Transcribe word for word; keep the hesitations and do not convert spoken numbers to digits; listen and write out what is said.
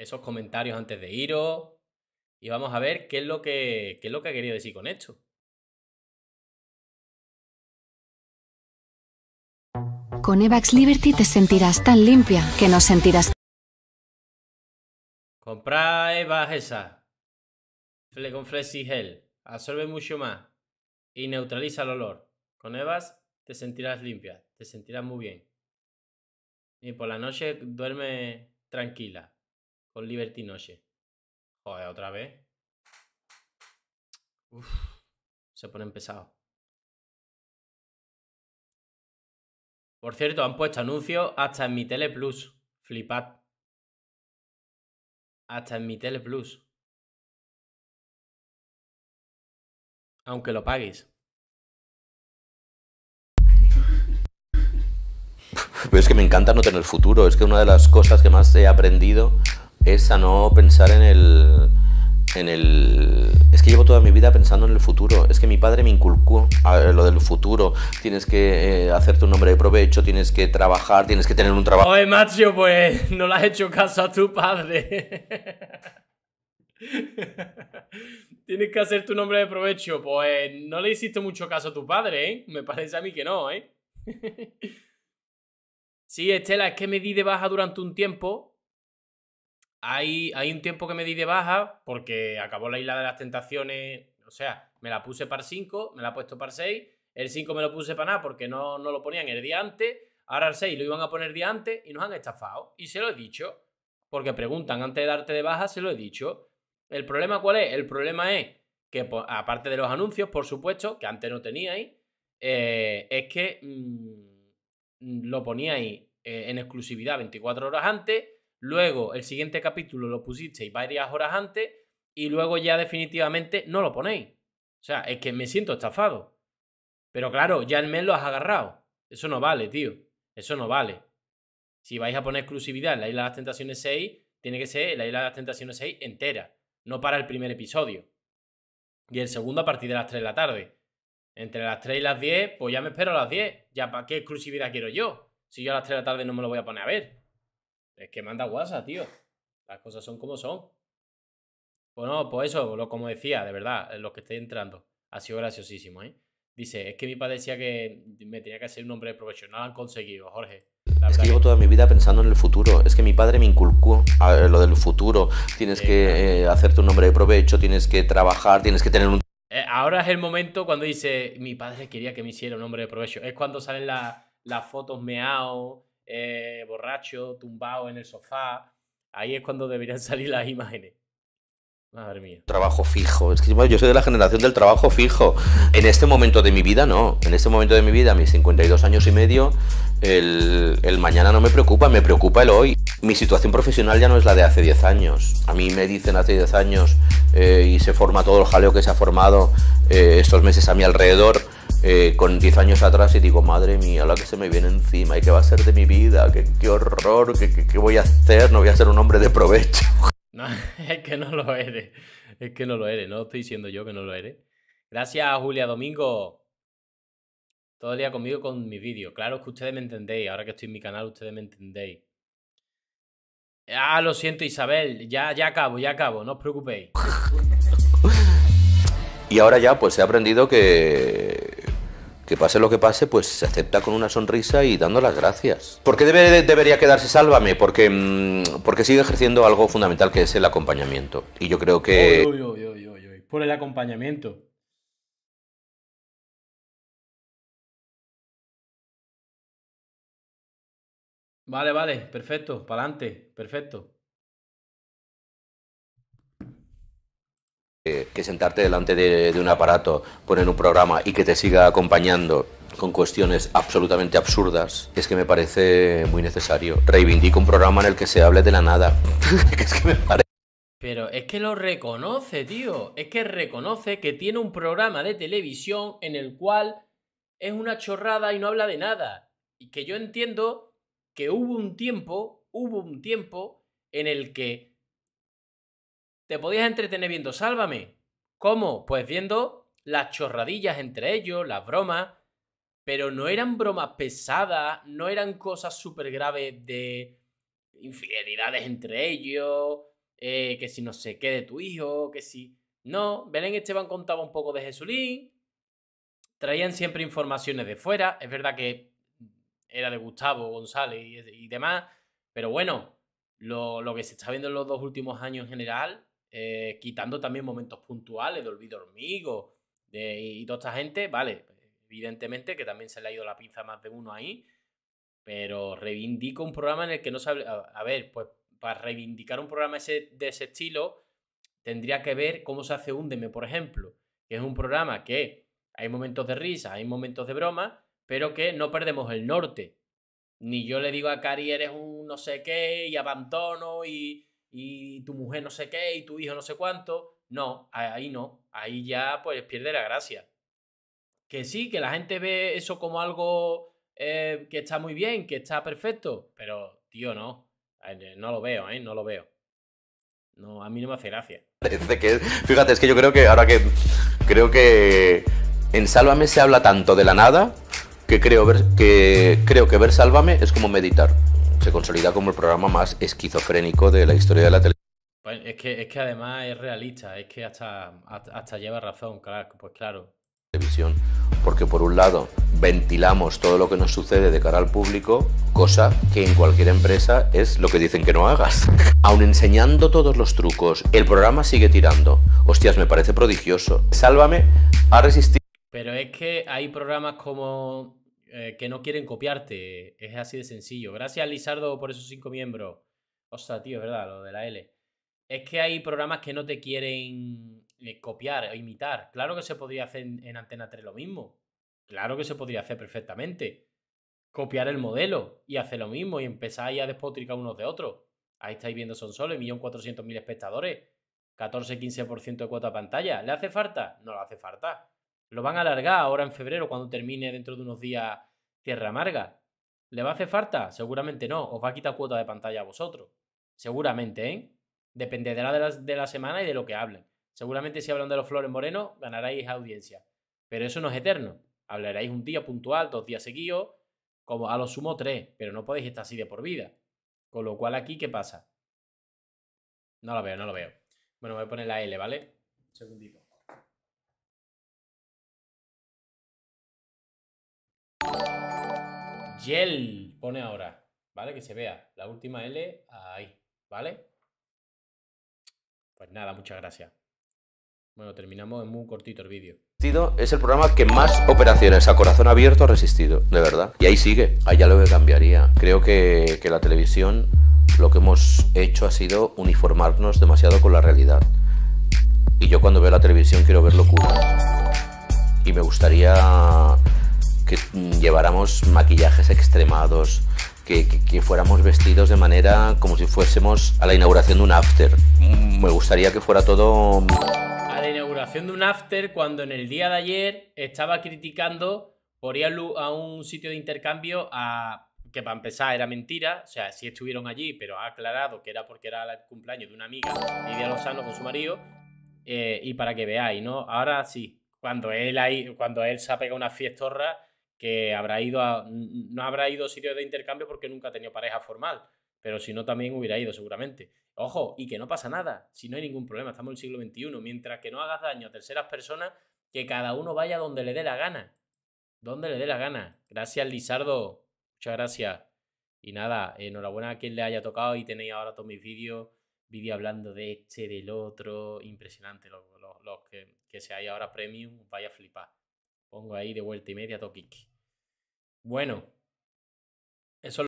esos comentarios antes de iros y vamos a ver qué es lo que, qué es lo que ha querido decir con esto. Con EVAX Liberty te sentirás tan limpia que no sentirás... Comprar EVAX esa. Con FlexiGel. Absorbe mucho más. Y neutraliza el olor. Con EVAX te sentirás limpia. Te sentirás muy bien. Y por la noche duerme tranquila. Con Liberty Noche. Joder, otra vez. Uf, se pone pesado. Por cierto, han puesto anuncios hasta en mi Teleplus. Flipad. Hasta en mi Teleplus. Aunque lo paguéis. Pero es que me encanta no tener futuro. Es que una de las cosas que más he aprendido es a no pensar en el... En el... Es que llevo toda mi vida pensando en el futuro. Es que mi padre me inculcó lo del futuro. Tienes que eh, hacerte un nombre de provecho, tienes que trabajar, tienes que tener un trabajo. Oye, macho, pues no le has hecho caso a tu padre. Tienes que hacer tu nombre de provecho. Pues no le hiciste mucho caso a tu padre, ¿eh? Me parece a mí que no, ¿eh? Sí, Estela, es que me di de baja durante un tiempo. Hay, hay un tiempo que me di de baja porque acabó La Isla de las Tentaciones. O sea, me la puse para cinco, me la he puesto para seis. El cinco me lo puse para nada porque no, no lo ponían el día antes. Ahora el seis lo iban a poner el día antes y nos han estafado. Y se lo he dicho. Porque preguntan antes de darte de baja, se lo he dicho. ¿El problema cuál es? El problema es que, aparte de los anuncios, por supuesto, que antes no teníais, eh, es que mmm, lo poníais eh, en exclusividad veinticuatro horas antes. Luego, el siguiente capítulo lo pusisteis varias horas antes y luego ya definitivamente no lo ponéis. O sea, es que me siento estafado. Pero claro, ya el mes lo has agarrado. Eso no vale, tío. Eso no vale. Si vais a poner exclusividad en La Isla de las Tentaciones seis, tiene que ser La Isla de las Tentaciones seis entera. No para el primer episodio. Y el segundo a partir de las tres de la tarde. Entre las tres y las diez, pues ya me espero a las diez. ¿Ya para qué exclusividad quiero yo? Si yo a las tres de la tarde no me lo voy a poner a ver. Es que manda WhatsApp, tío. Las cosas son como son. Bueno, pues eso, lo como decía, de verdad, los que estéis entrando. Ha sido graciosísimo, ¿eh? Dice, es que mi padre decía que me tenía que hacer un nombre de provecho. No lo han conseguido, Jorge. Es que llevo toda mi vida pensando en el futuro. Es que mi padre me inculcó lo del futuro. Tienes eh, que eh, hacerte un nombre de provecho, tienes que trabajar, tienes que tener un... Ahora es el momento cuando dice, mi padre quería que me hiciera un nombre de provecho. Es cuando salen la, las fotos meao... Eh, borracho, tumbado en el sofá. Ahí es cuando deberían salir las imágenes. Madre mía. Trabajo fijo. Es que yo soy de la generación del trabajo fijo. En este momento de mi vida, no. En este momento de mi vida, mis cincuenta y dos años y medio, el, el mañana no me preocupa, me preocupa el hoy. Mi situación profesional ya no es la de hace diez años. A mí me dicen hace diez años eh, y se forma todo el jaleo que se ha formado eh, estos meses a mi alrededor. Eh, con diez años atrás y digo, madre mía, la que se me viene encima y qué va a ser de mi vida, qué, qué horror, ¿Qué, qué, qué voy a hacer, no voy a ser un hombre de provecho. No, es que no lo eres, es que no lo eres, no estoy diciendo yo que no lo eres. Gracias a Julia Domingo, todo el día conmigo con mi vídeo. Claro que ustedes me entendéis, ahora que estoy en mi canal ustedes me entendéis. Ah, lo siento Isabel, ya, ya acabo, ya acabo, no os preocupéis. Y ahora ya pues he aprendido que... que pase lo que pase, pues se acepta con una sonrisa y dando las gracias. ¿Por qué debe, debería quedarse Sálvame? Porque, porque sigue ejerciendo algo fundamental que es el acompañamiento. Y yo creo que... Oy, oy, oy, oy, oy. Por el acompañamiento. Vale, vale, perfecto, para adelante, perfecto. Que sentarte delante de, de un aparato, poner un programa y que te siga acompañando con cuestiones absolutamente absurdas, es que me parece muy necesario. Reivindico un programa en el que se hable de la nada. Es que me parece... Pero es que lo reconoce, tío. Es que reconoce que tiene un programa de televisión en el cual es una chorrada y no habla de nada. Y que yo entiendo que hubo un tiempo, hubo un tiempo en el que te podías entretener viendo Sálvame. ¿Cómo? Pues viendo las chorradillas entre ellos, las bromas, pero no eran bromas pesadas, no eran cosas súper graves de infidelidades entre ellos, eh, que si no sé qué de tu hijo, que si... No, Belén Esteban contaba un poco de Jesulín, traían siempre informaciones de fuera, es verdad que era de Gustavo González y, y demás, pero bueno, lo, lo que se está viendo en los dos últimos años en general, eh, quitando también momentos puntuales de Olvido Hormigo de, y, y toda esta gente, vale, evidentemente que también se le ha ido la pinza más de uno ahí, pero reivindico un programa en el que no sabe... A, a ver, pues para reivindicar un programa ese, de ese estilo... Tendría que ver cómo se hace Úndeme, por ejemplo, que es un programa que hay momentos de risa, hay momentos de broma, pero que no perdemos el norte. Ni yo le digo a Cari, eres un no sé qué, y abandono, y, y tu mujer no sé qué, y tu hijo no sé cuánto. No, ahí no. Ahí ya pues pierde la gracia. Que sí, que la gente ve eso como algo eh, que está muy bien, que está perfecto, pero, tío, no. No lo veo, ¿eh? No lo veo. No, a mí no me hace gracia. Que, fíjate, es que yo creo que ahora que... Creo que en Sálvame se habla tanto de la nada que creo, ver, que creo que ver Sálvame es como meditar. Se consolida como el programa más esquizofrénico de la historia de la televisión. Pues es, que, es que además es realista, es que hasta, hasta lleva razón, claro, pues claro. Televisión, porque por un lado ventilamos todo lo que nos sucede de cara al público, cosa que en cualquier empresa es lo que dicen que no hagas. Aun enseñando todos los trucos, el programa sigue tirando. Hostias, me parece prodigioso. Sálvame ha resistido. Pero es que hay programas como eh, que no quieren copiarte, es así de sencillo. Gracias, Lizardo, por esos cinco miembros. Ostras, tío, es verdad, lo de la L. Es que hay programas que no te quieren copiar o imitar. Claro que se podría hacer en Antena tres lo mismo. Claro que se podría hacer perfectamente. Copiar el modelo y hacer lo mismo y empezar ahí a despotricar unos de otros. Ahí estáis viendo Sonsoles, un millón cuatrocientos mil espectadores, catorce a quince por ciento de cuota pantalla. ¿Le hace falta? No le hace falta. Lo van a alargar ahora en febrero cuando termine dentro de unos días Tierra Amarga. ¿Le va a hacer falta? Seguramente no. Os va a quitar cuota de pantalla a vosotros. Seguramente, ¿eh? Dependerá de la, de la semana y de lo que hablen. Seguramente si hablan de los Flores Moreno ganaréis audiencia, pero eso no es eterno. Hablaréis un día puntual, dos días seguidos, como a lo sumo tres, pero no podéis estar así de por vida. Con lo cual aquí, ¿qué pasa? No lo veo, no lo veo. Bueno, voy a poner la L, ¿vale? Un segundito. Yel, pone ahora, ¿vale? Que se vea. La última L, ahí, ¿vale? Pues nada, muchas gracias. Bueno, terminamos en muy cortito el vídeo. Es el programa que más operaciones a corazón abierto ha resistido, de verdad. Y ahí sigue, allá lo que cambiaría. Creo que, que la televisión lo que hemos hecho ha sido uniformarnos demasiado con la realidad. Y yo cuando veo la televisión quiero ver locura. Y me gustaría que lleváramos maquillajes extremados, Que, que, que fuéramos vestidos de manera como si fuésemos a la inauguración de un after. Me gustaría que fuera todo... A la inauguración de un after, cuando en el día de ayer estaba criticando por ir a un sitio de intercambio a... que para empezar era mentira, o sea, sí estuvieron allí, pero ha aclarado que era porque era el cumpleaños de una amiga, Lidia Lozano, con su marido, eh, y para que veáis, ¿no? Ahora sí, cuando él, ahí, cuando él se ha pegado una fiestorra, que habrá ido a, no habrá ido a sitios de intercambio porque nunca ha tenido pareja formal, pero si no también hubiera ido seguramente. Ojo, y que no pasa nada, si no hay ningún problema, estamos en el siglo veintiuno, mientras que no hagas daño a terceras personas, que cada uno vaya donde le dé la gana, donde le dé la gana. Gracias, Lizardo, muchas gracias. Y nada, enhorabuena a quien le haya tocado y tenéis ahora todos mis vídeos, vídeo hablando de este, del otro, impresionante, los, los, los que, que seáis ahora premium, vaya a flipar. Pongo ahí de vuelta y media, toquique. Bueno.